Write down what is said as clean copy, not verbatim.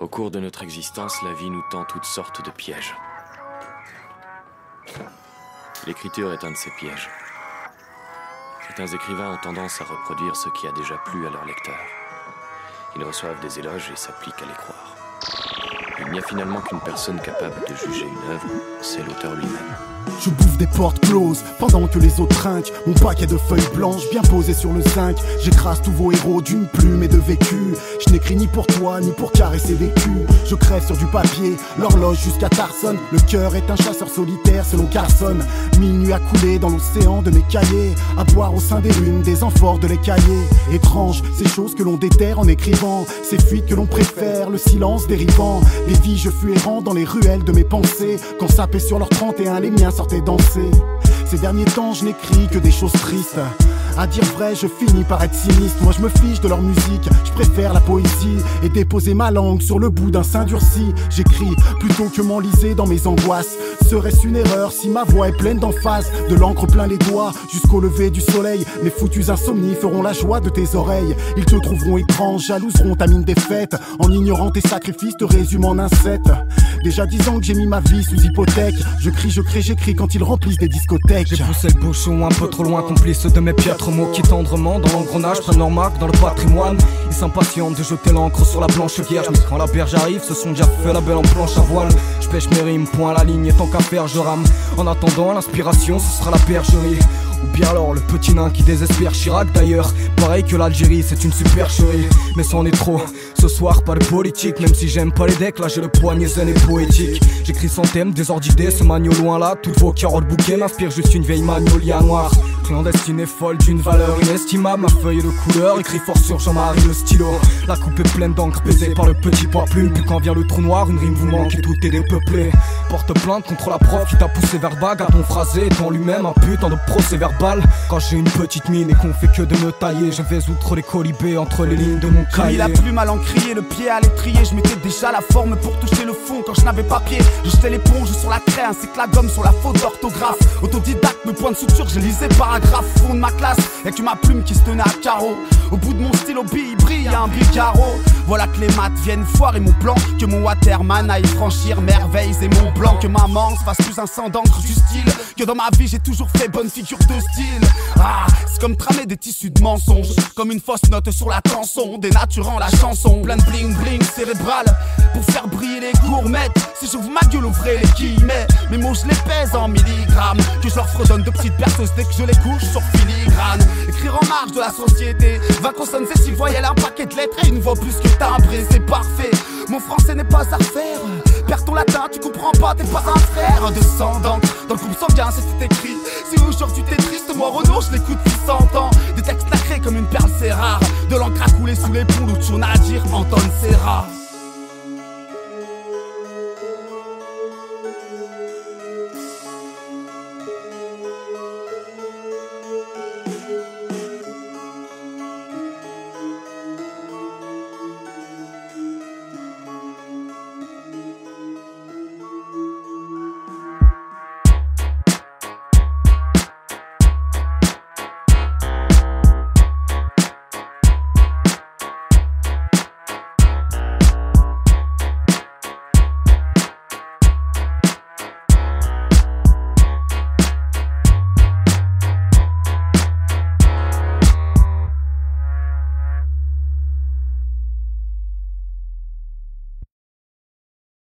Au cours de notre existence, la vie nous tend toutes sortes de pièges. L'écriture est un de ces pièges. Certains écrivains ont tendance à reproduire ce qui a déjà plu à leurs lecteurs. Ils reçoivent des éloges et s'appliquent à les croire. Il n'y a finalement qu'une personne capable de juger une œuvre, c'est l'auteur lui-même. Je bouffe des portes closes pendant que les autres trinquent. Mon paquet de feuilles blanches bien posées sur le zinc. J'écrase tous vos héros d'une plume et de vécu. Je n'écris ni pour toi ni pour caresser vécu. Je crève sur du papier, l'horloge jusqu'à Carson. Le cœur est un chasseur solitaire selon Carson. Minuit a coulé dans l'océan de mes cahiers. À boire au sein des lunes, des amphores de les cahiers. Étrange, ces choses que l'on déterre en écrivant. Ces fuites que l'on préfère, le silence dérivant. Des vies je fus errant dans les ruelles de mes pensées. Quand sapé sur leurs 31, les miens sortent et danser. Ces derniers temps je n'écris que des choses tristes. À dire vrai je finis par être sinistre. Moi je me fiche de leur musique, je préfère la poésie. Et déposer ma langue sur le bout d'un sein durci. J'écris plutôt que m'enliser dans mes angoisses. Serait-ce une erreur si ma voix est pleine d'emphase? De l'encre plein les doigts jusqu'au lever du soleil. Mes foutus insomnies feront la joie de tes oreilles. Ils te trouveront étrange, jalouseront ta mine défaite. En ignorant tes sacrifices te résument en insectes. Déjà 10 ans que j'ai mis ma vie sous hypothèque. Je crie, je crée, j'écris quand ils remplissent des discothèques. J'ai poussé le bouchon un peu trop loin, complice de mes piètres mots qui tendrement dans l'engrenage prennent leur marque dans le patrimoine. Ils s'impatientent de jeter l'encre sur la planche vierge. Mais quand la berge arrive, se sont déjà fait la belle en planche à voile. Je pêche mes rimes, point à la ligne et tant qu'à faire je rame. En attendant l'inspiration, ce sera la bergerie. Ou bien alors le petit nain qui désespère Chirac d'ailleurs. Pareil que l'Algérie, c'est une supercherie. Mais c'en est trop, ce soir pas de politique. Même si j'aime pas les decks, là j'ai le poignet zen et poétique. J'écris sans thème, des ordres d'idées, ce magno loin là. Toutes vos carottes bouquets m'inspirent juste une vieille magnolia noire. Clandestine et folle d'une valeur inestimable. Ma feuille de couleur, écrit fort sur Jean-Marie le stylo. La coupe est pleine d'encre, baisée par le petit poids plume. Puis quand vient le trou noir, une rime vous manque et tout est dépeuplé. Porte plainte contre la prof qui t'a poussé vers bas. Garde mon phrasé, étant lui-même un putain de procès verbal. Quand j'ai une petite mine et qu'on fait que de me tailler, je vais outre les colibés entre les lignes de mon cahier. J'ai mis la plume à l'encrier, le pied à l'étrier. Je mettais déjà la forme pour toucher le fond quand je n'avais pas pied. Je jetais l'éponge sur la craie ainsi que la gomme sur la faute d'orthographe. Autodidacte, mes points de suture, je lisais paragraphe. Fond de ma classe, et que ma plume qui se tenait à carreau. Au bout de mon stylo bille, brille un bicaro. Voilà que les maths viennent foirer mon plan. Que mon Waterman aille franchir merveilles et mon blanc. Que maman se fasse plus un sang d'encre du style. Que dans ma vie j'ai toujours fait bonne figure de style. Ah, c'est comme tramer des tissus de mensonges. Comme une fausse note sur la tension, dénaturant la chanson. Plein de bling bling cérébral pour faire briller les gourmettes. Si je vous ma gueule, ouvrez les guillemets. Mes mots je les pèse en milligrammes. Que je leur fredonne de petites berceuses dès que je les couche sur filigrane. Écrire en marge de la société. 20 consonnes et 6 voyelles, un paquet de lettres et une voix plus que timbrée, c'est parfait. Mon français n'est pas à faire. Perds ton latin, tu comprends pas, t'es pas un frère. Descendant, dans le groupe sanguin, c'est écrit. Si aujourd'hui t'es triste, moi Renaud, je l'écoute depuis 100 ans. Des textes sacrés comme une perle, c'est rare. De l'encre à couler sous les ponts, où tu en as à dire, Anton Serra.